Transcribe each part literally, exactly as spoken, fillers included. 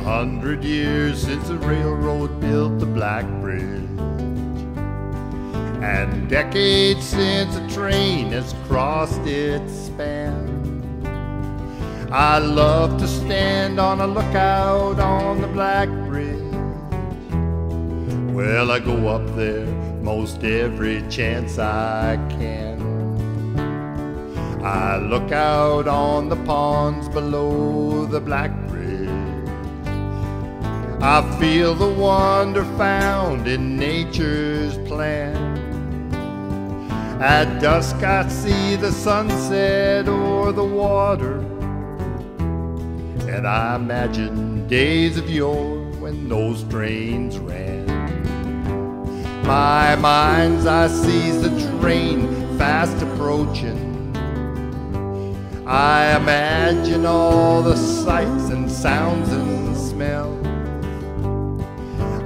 a hundred years since the railroad built the Black Bridge, and decades since a train has crossed its span. I love to stand on a lookout on the Black Bridge. Well, I go up there most every chance I can. I look out on the ponds below the Black Bridge. I feel the wonder found in nature's plan. At dusk I see the sunset o'er the water, and I imagine days of yore when those trains ran. My mind's eye sees the train fast approaching. I imagine all the sights and sounds and smells.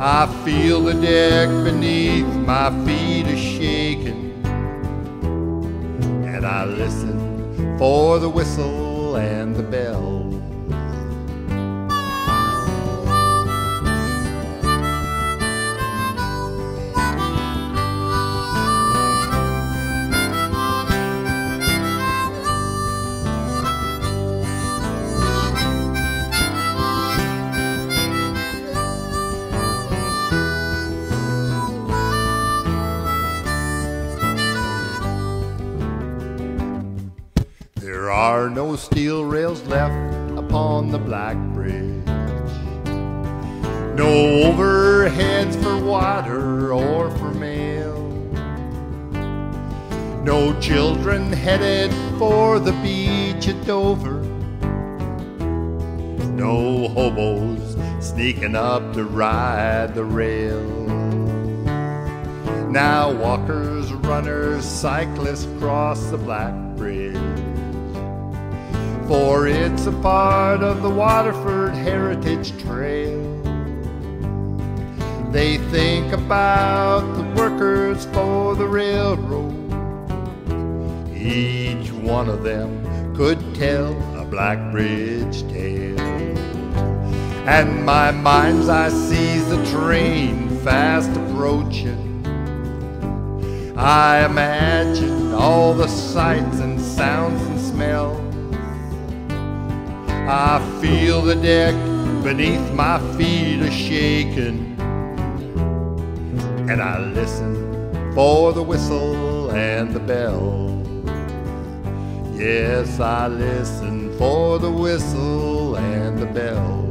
I feel the deck beneath my feet is shaking, and I listen for the whistle and the bell. There are no steel rails left upon the Black Bridge, no overheads for water or for mail, no children headed for the beach at Dover, no hobos sneaking up to ride the rail. Now walkers, runners, cyclists cross the Black Bridge, for it's a part of the Waterford Heritage Trails. They think about the workers for the railroad. Each one of them could tell a Black Bridge tale. And my mind's eye sees the train fast approaching. I imagine all the sights and sounds and smells. I feel the deck beneath my feet a shaking, and I listen for the whistle and the bell. Yes, I listen for the whistle and the bell.